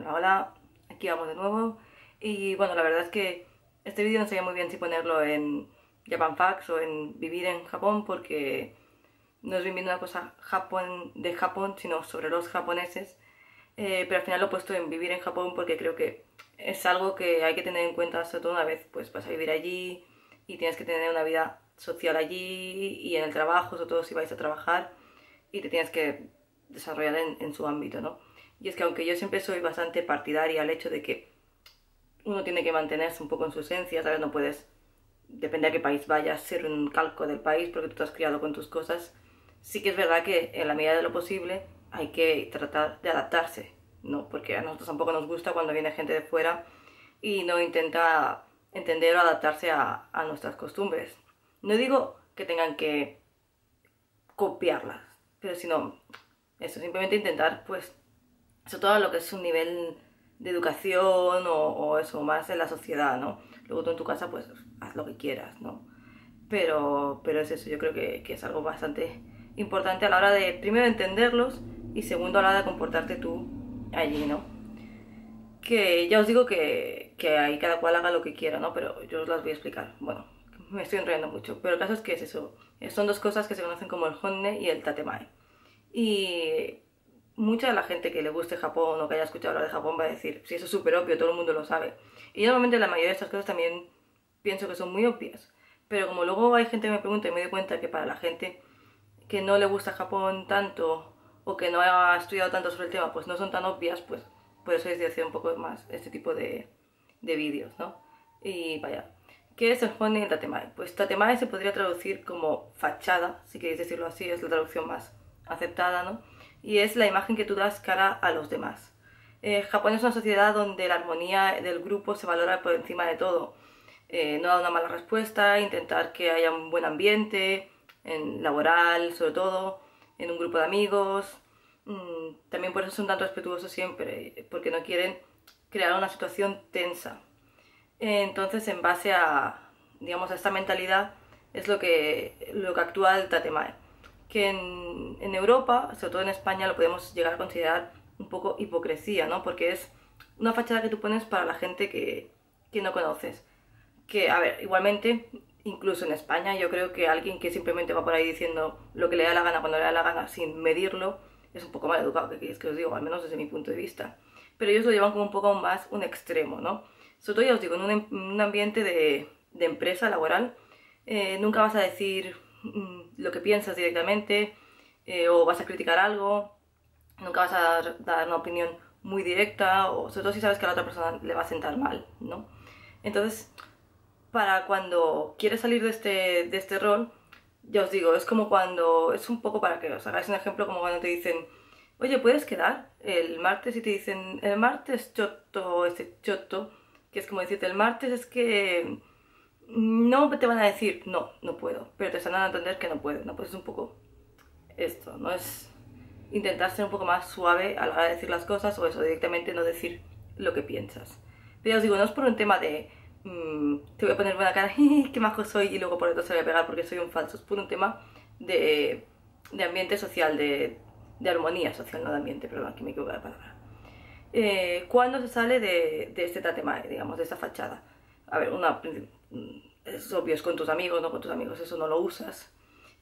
Hola, hola, aquí vamos de nuevo. Y bueno, la verdad es que este vídeo no sabía muy bien si ponerlo en Japan Facts o en Vivir en Japón, porque no es viviendo una cosa de Japón, sino sobre los japoneses. Pero al final lo he puesto en Vivir en Japón porque creo que es algo que hay que tener en cuenta, sobre todo una vez pues vas a vivir allí y tienes que tener una vida social allí y en el trabajo, sobre todo si vais a trabajar y te tienes que desarrollar en su ámbito, ¿no? Y es que aunque yo siempre soy bastante partidaria al hecho de que uno tiene que mantenerse un poco en su esencia, ¿sabes? No puedes, depende a qué país vayas, ser un calco del país porque tú te has criado con tus cosas. Sí que es verdad que en la medida de lo posible hay que tratar de adaptarse, ¿no? Porque a nosotros tampoco nos gusta cuando viene gente de fuera y no intenta entender o adaptarse a nuestras costumbres. No digo que tengan que copiarlas, pero sino eso, simplemente intentar, pues, sobre todo lo que es un nivel de educación o eso, más en la sociedad, ¿no? Luego tú en tu casa, pues, haz lo que quieras, ¿no? Pero es eso, yo creo que es algo bastante importante a la hora de, primero, entenderlos y segundo, a la hora de comportarte tú allí, ¿no? Que ya os digo que ahí cada cual haga lo que quiera, ¿no? Pero yo os las voy a explicar, bueno, me estoy enrollando mucho, pero el caso es que es eso, son dos cosas que se conocen como el Honne y el Tatemae. Y mucha de la gente que le guste Japón o que haya escuchado hablar de Japón va a decir, sí, eso es súper obvio, todo el mundo lo sabe. Y yo normalmente la mayoría de estas cosas también pienso que son muy obvias, pero como luego hay gente que me pregunta y me doy cuenta que para la gente que no le gusta Japón tanto o que no ha estudiado tanto sobre el tema, pues no son tan obvias, pues por eso decidí hacer un poco más este tipo de vídeos, ¿no? Y vaya, ¿qué es el Honne y el Tatemae? Pues Tatemae se podría traducir como fachada, si queréis decirlo así, es la traducción más aceptada, ¿no? Y es la imagen que tú das cara a los demás. Japón es una sociedad donde la armonía del grupo se valora por encima de todo. No dar una mala respuesta, intentar que haya un buen ambiente, en laboral, sobre todo, en un grupo de amigos. También por eso son tan respetuosos siempre, porque no quieren crear una situación tensa. Entonces, en base a, digamos, a esta mentalidad, es lo que actúa el Tatemae. Que en Europa, sobre todo en España, lo podemos llegar a considerar un poco hipocresía, ¿no? Porque es una fachada que tú pones para la gente que no conoces. Que, a ver, igualmente, incluso en España, yo creo que alguien que simplemente va por ahí diciendo lo que le da la gana cuando le da la gana sin medirlo es un poco mal educado, que es que os digo, al menos desde mi punto de vista. Pero ellos lo llevan como un poco más un extremo, ¿no? Sobre todo, ya os digo, en un ambiente de empresa laboral, nunca vas a decir lo que piensas directamente o vas a criticar algo, nunca vas a dar una opinión muy directa, o sobre todo si sabes que a la otra persona le va a sentar mal, ¿no? Entonces, para cuando quieres salir de este rol, ya os digo, es como cuando, es un poco para que os hagáis un ejemplo, como cuando te dicen, oye, ¿puedes quedar el martes? Y te dicen, el martes chotto, este chotto, que es como decirte, el martes es que no te van a decir, no, no puedo, pero te están dando a entender que no puedes, ¿no? Pues es un poco esto, ¿no? Es intentar ser un poco más suave a la hora de decir las cosas, o eso, directamente no decir lo que piensas. Pero ya os digo, no es por un tema de te voy a poner buena cara, qué majo soy, y luego por otro se voy a pegar porque soy un falso. Es por un tema de ambiente social, de armonía social, no de ambiente, perdón, aquí me equivoco de palabra. ¿Cuándo se sale de este Tatemae, digamos, de esta fachada? A ver, es obvio, es con tus amigos, no con tus amigos, eso no lo usas.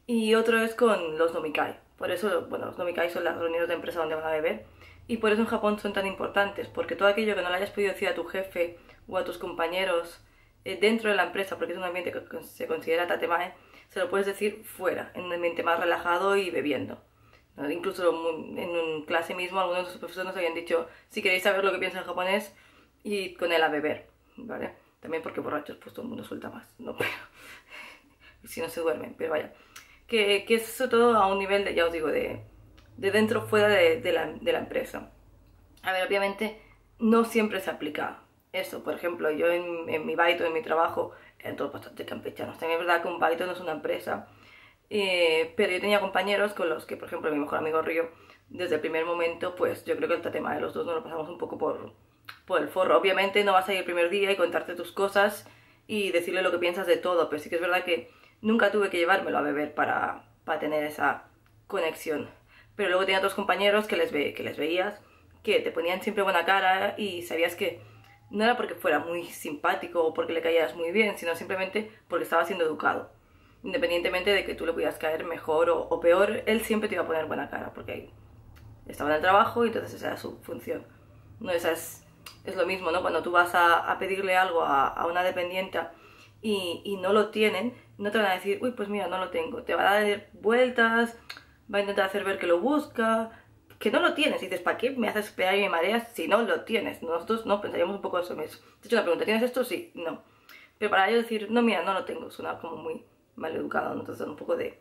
Y otro es con los nomikai. Por eso, bueno, los nomikai son las reuniones de empresa donde van a beber. Y por eso en Japón son tan importantes, porque todo aquello que no le hayas podido decir a tu jefe o a tus compañeros dentro de la empresa, porque es un ambiente que se considera Tatemae, se lo puedes decir fuera, en un ambiente más relajado y bebiendo, ¿no? Incluso en clase mismo algunos de sus profesores nos habían dicho, si queréis saber lo que piensa en japonés, y con él a beber, ¿vale? También porque borrachos, pues todo el mundo suelta más, ¿no? Pero si no se duermen, pero vaya. Que es eso todo a un nivel, de, ya os digo, de dentro fuera de la empresa. A ver, obviamente no siempre se aplica eso. Por ejemplo, yo en mi baito, en mi trabajo, en todo bastante campechanos. También es verdad que un baito no es una empresa, pero yo tenía compañeros con los que, por ejemplo, mi mejor amigo Río, desde el primer momento, pues yo creo que el Tatemae de los dos nos lo pasamos un poco por el forro. Obviamente no vas a ir el primer día y contarte tus cosas y decirle lo que piensas de todo, pero sí que es verdad que nunca tuve que llevármelo a beber para tener esa conexión. Pero luego tenía otros compañeros que les veías que te ponían siempre buena cara y sabías que no era porque fuera muy simpático o porque le caías muy bien, sino simplemente porque estaba siendo educado. Independientemente de que tú le pudieras caer mejor o peor, él siempre te iba a poner buena cara porque estaba en el trabajo y entonces esa era su función. No, esa es lo mismo, ¿no? Cuando tú vas a pedirle algo a una dependienta y no lo tienen, no te van a decir, uy, pues mira, no lo tengo. Te va a dar vueltas, va a intentar hacer ver que lo busca, que no lo tienes. Y dices, ¿para qué me haces esperar y me mareas si no lo tienes? Nosotros no pensaríamos un poco eso mismo. Te he hecho una pregunta, ¿tienes esto? Sí, no. Pero para ellos decir, no, mira, no lo tengo, suena como muy mal educado, ¿no? Entonces dan un poco de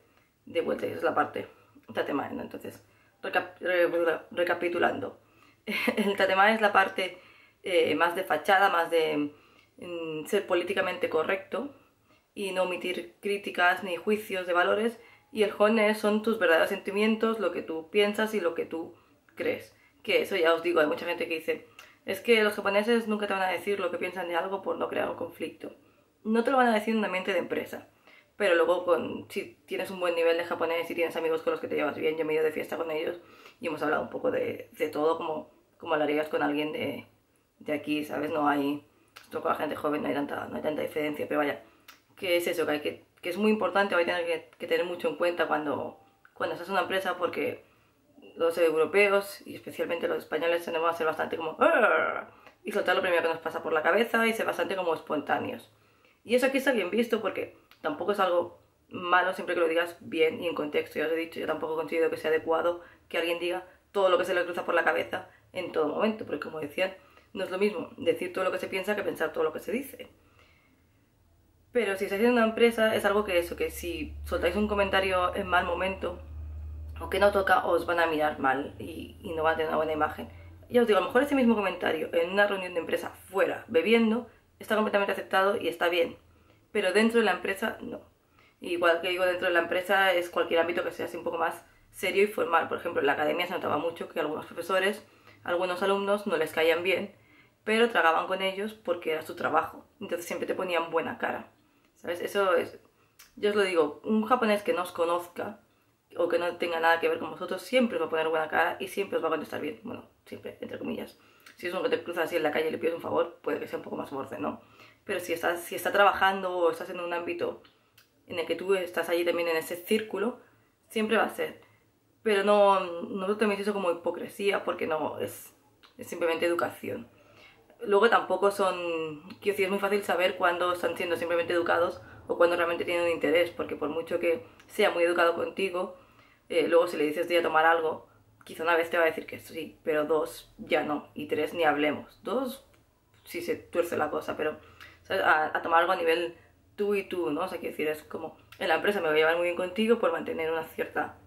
vuelta y esa es la parte tatemae, ¿no? Entonces, recapitulando. El tatemae es la parte más de fachada, más de ser políticamente correcto y no omitir críticas ni juicios de valores, y el honne son tus verdaderos sentimientos, lo que tú piensas y lo que tú crees. Que eso ya os digo, hay mucha gente que dice, es que los japoneses nunca te van a decir lo que piensan de algo por no crear un conflicto. No te lo van a decir en un ambiente de empresa, pero luego si tienes un buen nivel de japonés y tienes amigos con los que te llevas bien, yo me he ido de fiesta con ellos y hemos hablado un poco de todo, como hablarías con alguien de aquí, ¿sabes? No hay... Esto con la gente joven no hay tanta diferencia, pero vaya, que es eso, que es muy importante, va a tener que tener mucho en cuenta cuando estás en una empresa, porque los europeos y especialmente los españoles tenemos a ser bastante como y soltar lo primero que nos pasa por la cabeza y ser bastante como espontáneos. Y eso aquí está bien visto porque tampoco es algo malo siempre que lo digas bien y en contexto. Ya os he dicho, yo tampoco considero que sea adecuado que alguien diga todo lo que se le cruza por la cabeza en todo momento, porque como decían, no es lo mismo decir todo lo que se piensa que pensar todo lo que se dice. Pero si estáis en una empresa es algo que si soltáis un comentario en mal momento o que no toca, os van a mirar mal y no van a tener una buena imagen. Ya os digo, a lo mejor ese mismo comentario en una reunión de empresa fuera, bebiendo, está completamente aceptado y está bien. Pero dentro de la empresa no. Igual que digo dentro de la empresa es cualquier ámbito que sea así un poco más serio y formal. Por ejemplo, en la academia se notaba mucho que algunos profesores, algunos alumnos no les caían bien, pero tragaban con ellos porque era su trabajo. Entonces siempre te ponían buena cara, ¿sabes? Eso es... Yo os lo digo, un japonés que no os conozca o que no tenga nada que ver con vosotros siempre os va a poner buena cara y siempre os va a contestar bien. Bueno, siempre, entre comillas. Si es uno que te cruza así en la calle y le pides un favor, puede que sea un poco más borde, ¿no? Pero si está trabajando o estás en un ámbito en el que tú estás allí también en ese círculo, siempre va a ser. Pero no toméis eso como hipocresía, porque no, es simplemente educación. Luego tampoco son... Quiero decir, es muy fácil saber cuándo están siendo simplemente educados o cuándo realmente tienen un interés, porque por mucho que sea muy educado contigo, luego si le dices de ir a tomar algo, quizá una vez te va a decir que sí, pero dos ya no, y tres ni hablemos. Dos, sí se tuerce la cosa, pero ¿sabes? A tomar algo a nivel tú y tú, ¿no? O sea, quiero decir, es como... En la empresa me voy a llevar muy bien contigo por mantener una cierta...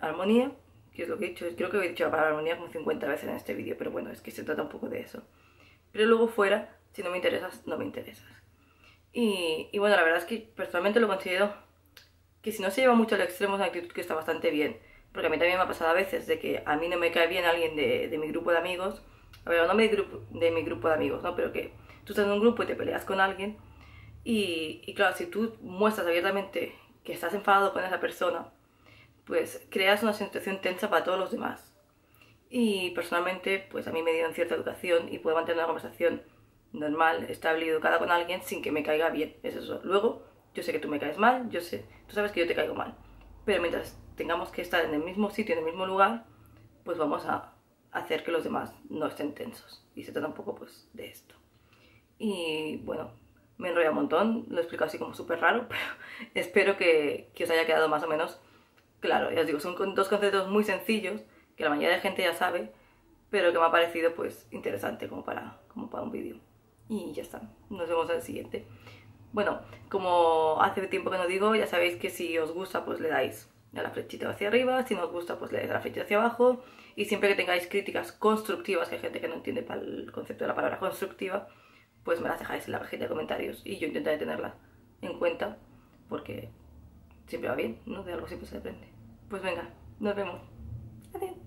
armonía, que es lo que he dicho, creo que he dicho la palabra armonía como 50 veces en este vídeo, pero bueno, es que se trata un poco de eso. Pero luego fuera, si no me interesas, no me interesas. Y bueno, la verdad es que personalmente lo considero que si no se lleva mucho al extremo es una actitud que está bastante bien, porque a mí también me ha pasado a veces de que a mí no me cae bien alguien de mi grupo de amigos, a ver, no de mi grupo de amigos, ¿no? Pero que tú estás en un grupo y te peleas con alguien y claro, si tú muestras abiertamente que estás enfadado con esa persona, pues creas una situación tensa para todos los demás. Y personalmente, pues a mí me dieron cierta educación y puedo mantener una conversación normal, estable y educada con alguien sin que me caiga bien, es eso. Luego, yo sé que tú me caes mal, yo sé, tú sabes que yo te caigo mal. Pero mientras tengamos que estar en el mismo sitio, en el mismo lugar, pues vamos a hacer que los demás no estén tensos. Y se trata un poco, pues, de esto. Y bueno, me enrolla un montón, lo he explicado así como súper raro, pero espero que os haya quedado más o menos... Claro, ya os digo, son dos conceptos muy sencillos que la mayoría de gente ya sabe, pero que me ha parecido pues interesante como para un vídeo. Y ya está, nos vemos en el siguiente. Bueno, como hace tiempo que no digo, ya sabéis que si os gusta pues le dais a la flechita hacia arriba, si no os gusta pues le dais a la flechita hacia abajo, y siempre que tengáis críticas constructivas, que hay gente que no entiende el concepto de la palabra constructiva, pues me las dejáis en la cajita de comentarios y yo intentaré tenerlas en cuenta porque... Siempre va bien, ¿no? De algo siempre se aprende. Pues venga, nos vemos. Adiós.